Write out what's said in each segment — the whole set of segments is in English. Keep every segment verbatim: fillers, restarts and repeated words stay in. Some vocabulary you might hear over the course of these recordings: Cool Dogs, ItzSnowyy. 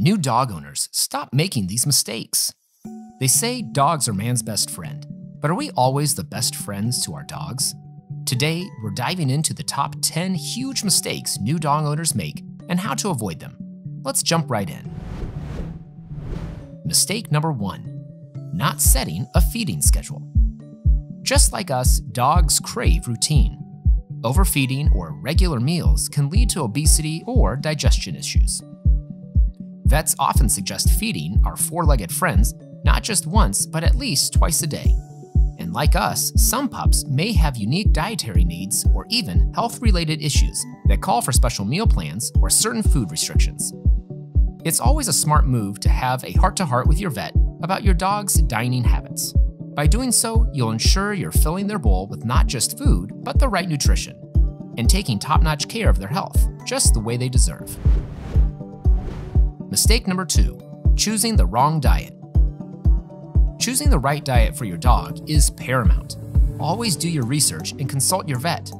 New dog owners, stop making these mistakes. They say dogs are man's best friend, but are we always the best friends to our dogs? Today, we're diving into the top ten huge mistakes new dog owners make and how to avoid them. Let's jump right in. Mistake number one, not setting a feeding schedule. Just like us, dogs crave routine. Overfeeding or irregular meals can lead to obesity or digestion issues. Vets often suggest feeding our four-legged friends not just once, but at least twice a day. And like us, some pups may have unique dietary needs or even health-related issues that call for special meal plans or certain food restrictions. It's always a smart move to have a heart-to-heart with your vet about your dog's dining habits. By doing so, you'll ensure you're filling their bowl with not just food, but the right nutrition, and taking top-notch care of their health, just the way they deserve. Mistake number two, choosing the wrong diet. Choosing the right diet for your dog is paramount. Always do your research and consult your vet.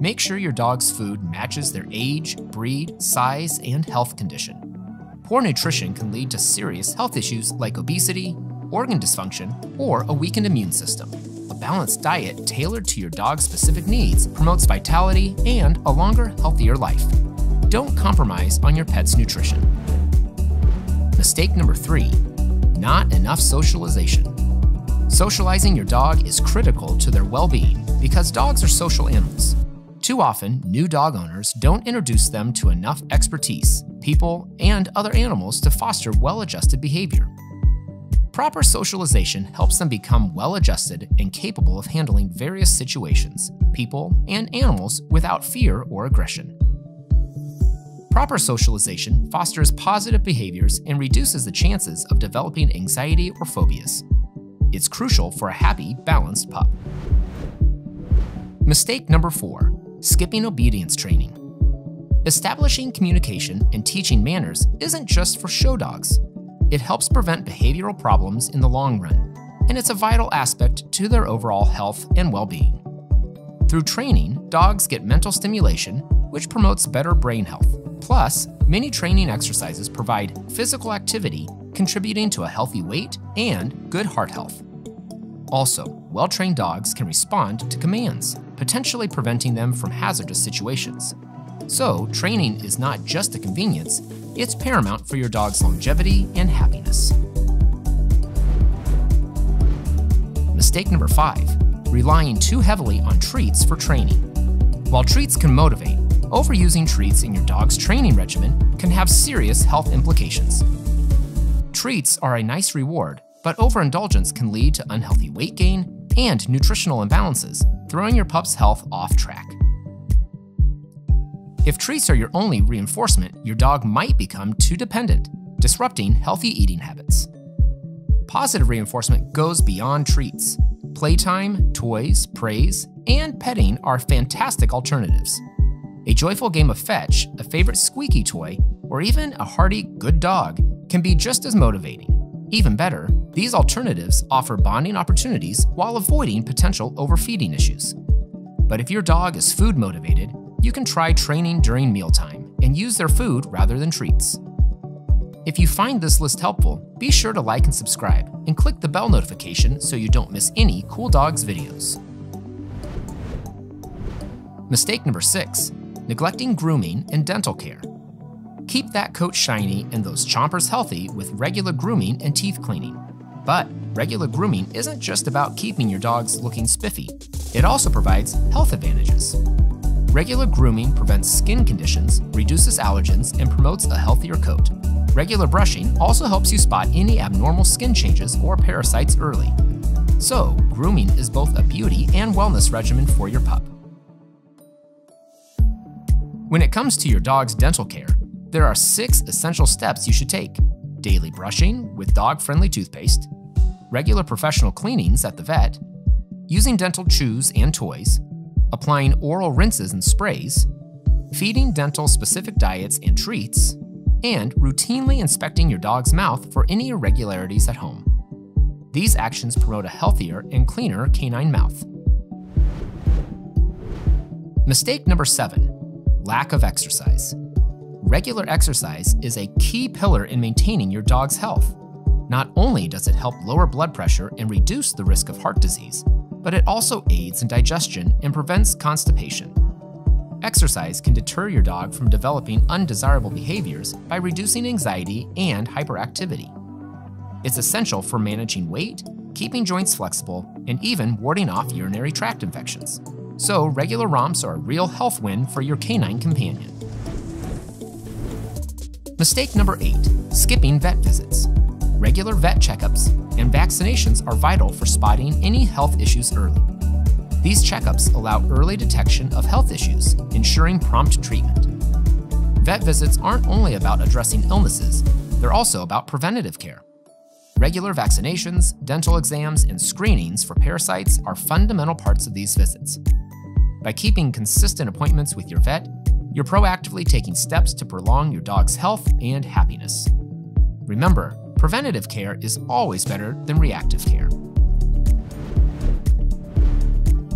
Make sure your dog's food matches their age, breed, size, and health condition. Poor nutrition can lead to serious health issues like obesity, organ dysfunction, or a weakened immune system. A balanced diet tailored to your dog's specific needs promotes vitality and a longer, healthier life. Don't compromise on your pet's nutrition. Mistake number three, not enough socialization. Socializing your dog is critical to their well-being because dogs are social animals. Too often, new dog owners don't introduce them to enough expertise, people, and other animals to foster well-adjusted behavior. Proper socialization helps them become well-adjusted and capable of handling various situations, people, and animals without fear or aggression. Proper socialization fosters positive behaviors and reduces the chances of developing anxiety or phobias. It's crucial for a happy, balanced pup. Mistake number four, skipping obedience training. Establishing communication and teaching manners isn't just for show dogs. It helps prevent behavioral problems in the long run, and it's a vital aspect to their overall health and well-being. Through training, dogs get mental stimulation, which promotes better brain health. Plus, many training exercises provide physical activity, contributing to a healthy weight and good heart health. Also, well-trained dogs can respond to commands, potentially preventing them from hazardous situations. So, training is not just a convenience, it's paramount for your dog's longevity and happiness. Mistake number five, relying too heavily on treats for training. While treats can motivate, overusing treats in your dog's training regimen can have serious health implications. Treats are a nice reward, but overindulgence can lead to unhealthy weight gain and nutritional imbalances, throwing your pup's health off track. If treats are your only reinforcement, your dog might become too dependent, disrupting healthy eating habits. Positive reinforcement goes beyond treats. Playtime, toys, praise, and petting are fantastic alternatives. A joyful game of fetch, a favorite squeaky toy, or even a hearty good dog can be just as motivating. Even better, these alternatives offer bonding opportunities while avoiding potential overfeeding issues. But if your dog is food motivated, you can try training during mealtime and use their food rather than treats. If you find this list helpful, be sure to like and subscribe and click the bell notification so you don't miss any Cool Dogs videos. Mistake number six. Neglecting grooming and dental care. Keep that coat shiny and those chompers healthy with regular grooming and teeth cleaning. But regular grooming isn't just about keeping your dogs looking spiffy. It also provides health advantages. Regular grooming prevents skin conditions, reduces allergens, and promotes a healthier coat. Regular brushing also helps you spot any abnormal skin changes or parasites early. So, grooming is both a beauty and wellness regimen for your pup. When it comes to your dog's dental care, there are six essential steps you should take. Daily brushing with dog-friendly toothpaste, regular professional cleanings at the vet, using dental chews and toys, applying oral rinses and sprays, feeding dental-specific diets and treats, and routinely inspecting your dog's mouth for any irregularities at home. These actions promote a healthier and cleaner canine mouth. Mistake number seven. Lack of exercise. regular exercise is a key pillar in maintaining your dog's health. Not only does it help lower blood pressure and reduce the risk of heart disease, but it also aids in digestion and prevents constipation. Exercise can deter your dog from developing undesirable behaviors by reducing anxiety and hyperactivity. It's essential for managing weight, keeping joints flexible, and even warding off urinary tract infections. So regular romps are a real health win for your canine companion. Mistake number eight, skipping vet visits. Regular vet checkups and vaccinations are vital for spotting any health issues early. These checkups allow early detection of health issues, ensuring prompt treatment. Vet visits aren't only about addressing illnesses, they're also about preventative care. Regular vaccinations, dental exams, and screenings for parasites are fundamental parts of these visits. By keeping consistent appointments with your vet, you're proactively taking steps to prolong your dog's health and happiness. Remember, preventative care is always better than reactive care.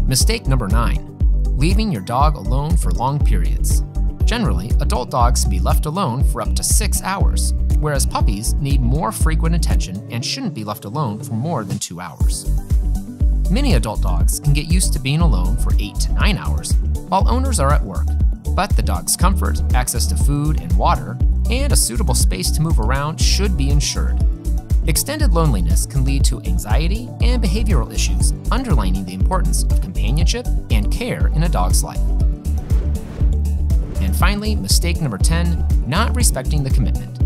Mistake number nine, leaving your dog alone for long periods. Generally, adult dogs can be left alone for up to six hours, whereas puppies need more frequent attention and shouldn't be left alone for more than two hours. Many adult dogs can get used to being alone for eight to nine hours while owners are at work, but the dog's comfort, access to food and water, and a suitable space to move around should be ensured. Extended loneliness can lead to anxiety and behavioral issues, underlining the importance of companionship and care in a dog's life. And finally, mistake number ten, not respecting the commitment.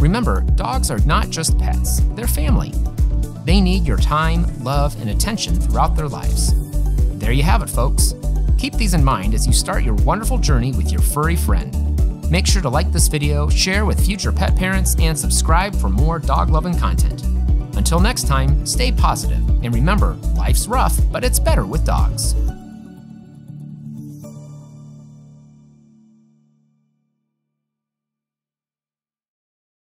Remember, dogs are not just pets, they're family. They need your time, love, and attention throughout their lives. There you have it, folks. Keep these in mind as you start your wonderful journey with your furry friend. Make sure to like this video, share with future pet parents, and subscribe for more dog-loving content. Until next time, stay positive, and remember, life's rough, but it's better with dogs.